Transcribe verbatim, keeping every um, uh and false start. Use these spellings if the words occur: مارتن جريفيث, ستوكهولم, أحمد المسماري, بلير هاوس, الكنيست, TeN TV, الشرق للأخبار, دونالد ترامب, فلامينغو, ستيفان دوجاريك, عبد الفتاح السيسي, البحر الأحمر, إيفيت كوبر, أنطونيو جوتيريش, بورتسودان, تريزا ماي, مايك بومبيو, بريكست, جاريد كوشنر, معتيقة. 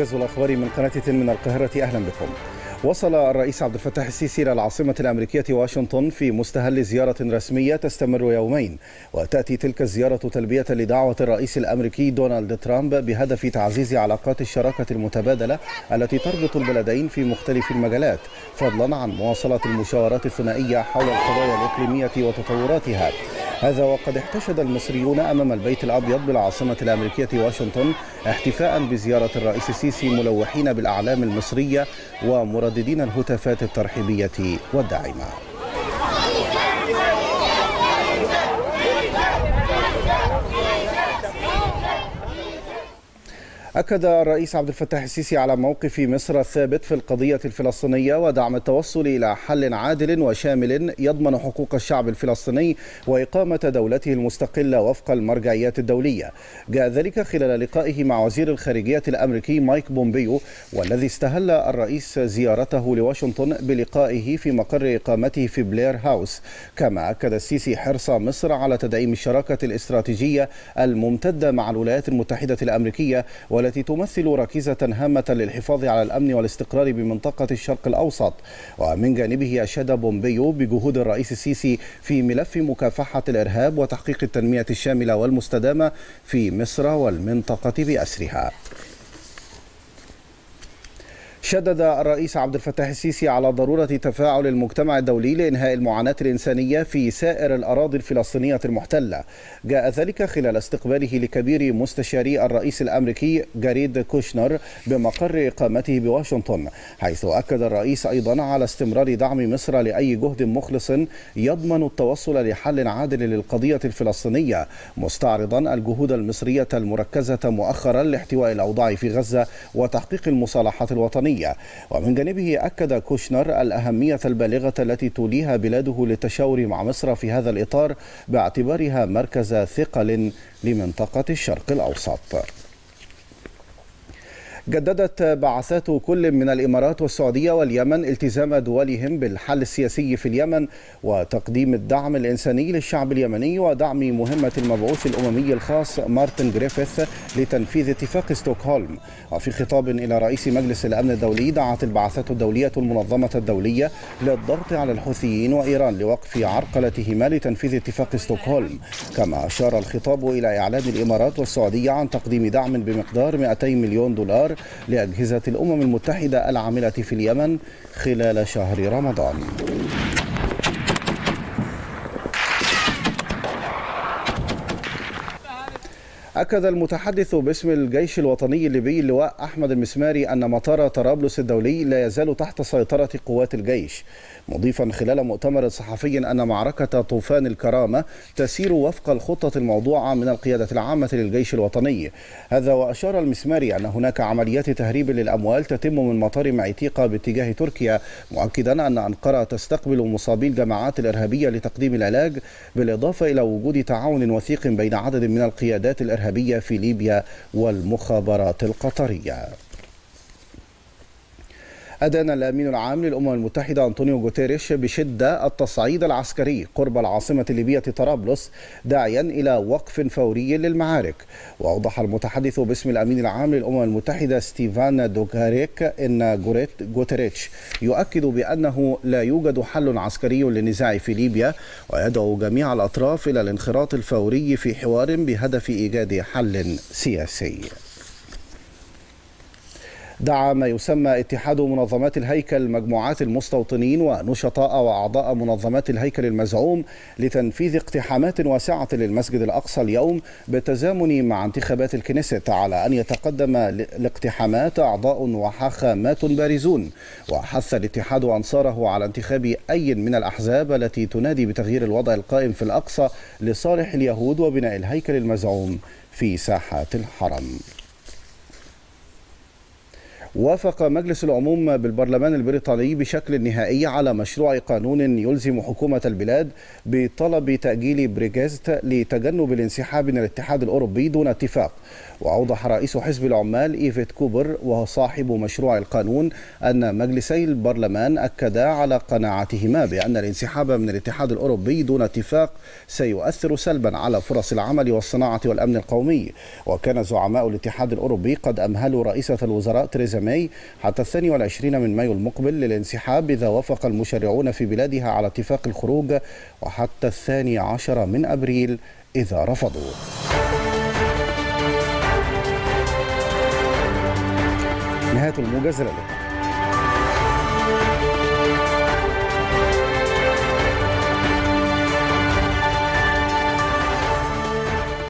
الأوجز والأخباري من قناة تن من القاهرة، أهلا بكم. وصل الرئيس عبد الفتاح السيسي إلى العاصمة الأمريكية واشنطن في مستهل زيارة رسمية تستمر يومين، وتأتي تلك الزيارة تلبية لدعوة الرئيس الأمريكي دونالد ترامب بهدف تعزيز علاقات الشراكة المتبادلة التي تربط البلدين في مختلف المجالات، فضلا عن مواصلة المشاورات الثنائية حول القضايا الإقليمية وتطوراتها. هذا وقد احتشد المصريون أمام البيت الأبيض بالعاصمة الأمريكية واشنطن احتفاء بزيارة الرئيس السيسي، ملوحين بالأعلام المصرية ومرددين الهتافات الترحيبية والداعمة. أكد الرئيس عبد الفتاح السيسي على موقف مصر الثابت في القضية الفلسطينية ودعم التوصل إلى حل عادل وشامل يضمن حقوق الشعب الفلسطيني وإقامة دولته المستقلة وفق المرجعيات الدولية. جاء ذلك خلال لقائه مع وزير الخارجية الأمريكي مايك بومبيو، والذي استهل الرئيس زيارته لواشنطن بلقائه في مقر إقامته في بلير هاوس. كما أكد السيسي حرص مصر على تدعيم الشراكة الاستراتيجية الممتدة مع الولايات المتحدة الأمريكية، والتي تمثل ركيزة هامة للحفاظ على الأمن والاستقرار بمنطقة الشرق الأوسط. ومن جانبه أشاد بومبيو بجهود الرئيس السيسي في ملف مكافحة الإرهاب وتحقيق التنمية الشاملة والمستدامة في مصر والمنطقة بأسرها. شدد الرئيس عبد الفتاح السيسي على ضرورة تفاعل المجتمع الدولي لإنهاء المعاناة الإنسانية في سائر الأراضي الفلسطينية المحتلة. جاء ذلك خلال استقباله لكبير مستشاري الرئيس الأمريكي جاريد كوشنر بمقر إقامته بواشنطن، حيث أكد الرئيس أيضا على استمرار دعم مصر لأي جهد مخلص يضمن التوصل لحل عادل للقضية الفلسطينية، مستعرضا الجهود المصرية المركزة مؤخرا لاحتواء الأوضاع في غزة وتحقيق المصالحات الوطنية. ومن جانبه أكد كوشنر الأهمية البالغة التي توليها بلاده للتشاور مع مصر في هذا الإطار، باعتبارها مركز ثقل لمنطقة الشرق الأوسط. جددت بعثات كل من الإمارات والسعودية واليمن التزام دولهم بالحل السياسي في اليمن وتقديم الدعم الإنساني للشعب اليمني ودعم مهمة المبعوث الأممي الخاص مارتن جريفيث لتنفيذ اتفاق ستوكهولم. وفي خطاب إلى رئيس مجلس الأمن الدولي، دعت البعثات الدولية المنظمة الدولية للضغط على الحوثيين وإيران لوقف عرقلتهما لتنفيذ اتفاق ستوكهولم. كما أشار الخطاب إلى إعلان الإمارات والسعودية عن تقديم دعم بمقدار مئتي مليون دولار لأجهزة الأمم المتحدة العاملة في اليمن خلال شهر رمضان. أكد المتحدث باسم الجيش الوطني الليبي اللواء أحمد المسماري أن مطار طرابلس الدولي لا يزال تحت سيطرة قوات الجيش، مضيفا خلال مؤتمر صحفي أن معركة طوفان الكرامة تسير وفق الخطة الموضوعة من القيادة العامة للجيش الوطني. هذا وأشار المسماري أن هناك عمليات تهريب للأموال تتم من مطار معتيقة باتجاه تركيا، مؤكدا أن أنقرة تستقبل مصابي الجماعات الإرهابية لتقديم العلاج، بالإضافة إلى وجود تعاون وثيق بين عدد من القيادات الإرهابية في ليبيا والمخابرات القطرية. أدان الأمين العام للأمم المتحدة أنطونيو جوتيريش بشدة التصعيد العسكري قرب العاصمة الليبية طرابلس، داعيا إلى وقف فوري للمعارك. وأوضح المتحدث باسم الأمين العام للأمم المتحدة ستيفان دوجاريك أن جوتيريش يؤكد بأنه لا يوجد حل عسكري للنزاع في ليبيا، ويدعو جميع الأطراف إلى الانخراط الفوري في حوار بهدف إيجاد حل سياسي. دعا ما يسمى اتحاد منظمات الهيكل مجموعات المستوطنين ونشطاء وأعضاء منظمات الهيكل المزعوم لتنفيذ اقتحامات واسعة للمسجد الأقصى اليوم بالتزامن مع انتخابات الكنيست، على أن يتقدم الاقتحامات أعضاء وحاخامات بارزون. وحث الاتحاد أنصاره على انتخاب أي من الأحزاب التي تنادي بتغيير الوضع القائم في الأقصى لصالح اليهود وبناء الهيكل المزعوم في ساحات الحرم. وافق مجلس العموم بالبرلمان البريطاني بشكل نهائي على مشروع قانون يلزم حكومة البلاد بطلب تأجيل بريكزت لتجنب الانسحاب من الاتحاد الأوروبي دون اتفاق. وأوضح رئيس حزب العمال إيفيت كوبر وهو صاحب مشروع القانون أن مجلسي البرلمان أكدا على قناعتهما بأن الانسحاب من الاتحاد الأوروبي دون اتفاق سيؤثر سلبا على فرص العمل والصناعة والأمن القومي. وكان زعماء الاتحاد الأوروبي قد أمهلوا رئيسة الوزراء تريزا ماي حتى الثاني والعشرين من مايو المقبل للانسحاب إذا وافق المشرعون في بلادها على اتفاق الخروج، وحتى الثاني عشر من أبريل إذا رفضوا. نهاية الموجز.